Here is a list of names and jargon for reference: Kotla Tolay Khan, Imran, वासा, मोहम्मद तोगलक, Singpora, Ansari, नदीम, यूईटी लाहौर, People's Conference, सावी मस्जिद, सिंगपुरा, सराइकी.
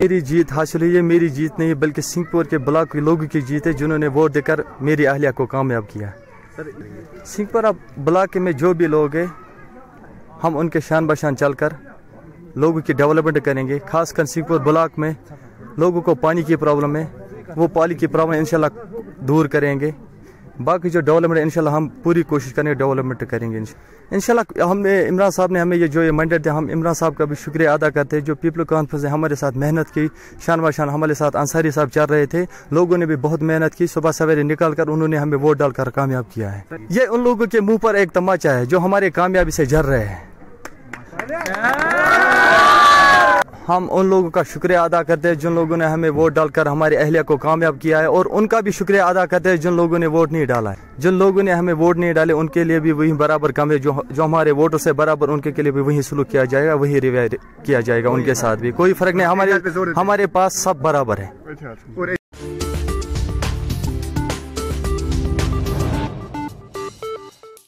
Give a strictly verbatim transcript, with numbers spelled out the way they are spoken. मेरी जीत हासिल हुई है, मेरी जीत नहीं बल्कि सिंगपुर के ब्लॉक के लोगों की जीत है जिन्होंने वोट देकर मेरी अहलिया को कामयाब किया। सिंगपुरा ब्लॉक में जो भी लोग हैं हम उनके शान बशान चलकर लोगों की डेवलपमेंट करेंगे। खासकर सिंगपुर ब्लॉक में लोगों को पानी की प्रॉब्लम है, वो पानी की प्रॉब्लम इंशाल्लाह दूर करेंगे। बाकी जो डेवलपमेंट इंशाल्लाह हम पूरी कोशिश करेंगे, डेवलपमेंट करेंगे इंशाल्लाह। हमने इमरान साहब ने हमें ये जो ये मैंडेट दिया, हम इमरान साहब का भी शुक्रिया अदा करते हैं। जो पीपल कॉन्फ्रेंस ने हमारे साथ मेहनत की, शान बाशान हमारे साथ अंसारी साहब चल रहे थे, लोगों ने भी बहुत मेहनत की, सुबह सवेरे निकाल कर उन्होंने हमें वोट डालकर कामयाब किया है। ये उन लोगों के मुँह पर एक तमाचा है जो हमारे कामयाबी से जर रहे हैं। हम उन लोगों का शुक्रिया अदा करते हैं जिन लोगों ने हमें वोट डालकर हमारी अहलिया को कामयाब किया है, और उनका भी शुक्रिया अदा करते हैं जिन लोगों ने वोट नहीं डाला है। जिन लोगों ने हमें वोट नहीं डाले उनके लिए भी वही बराबर काम है, जो जो हमारे वोटों से बराबर उनके के लिए भी वही सलूक किया जाएगा, वही रिवायत किया जाएगा, उनके साथ भी कोई फर्क नहीं। हमारे हमारे पास सब बराबर है।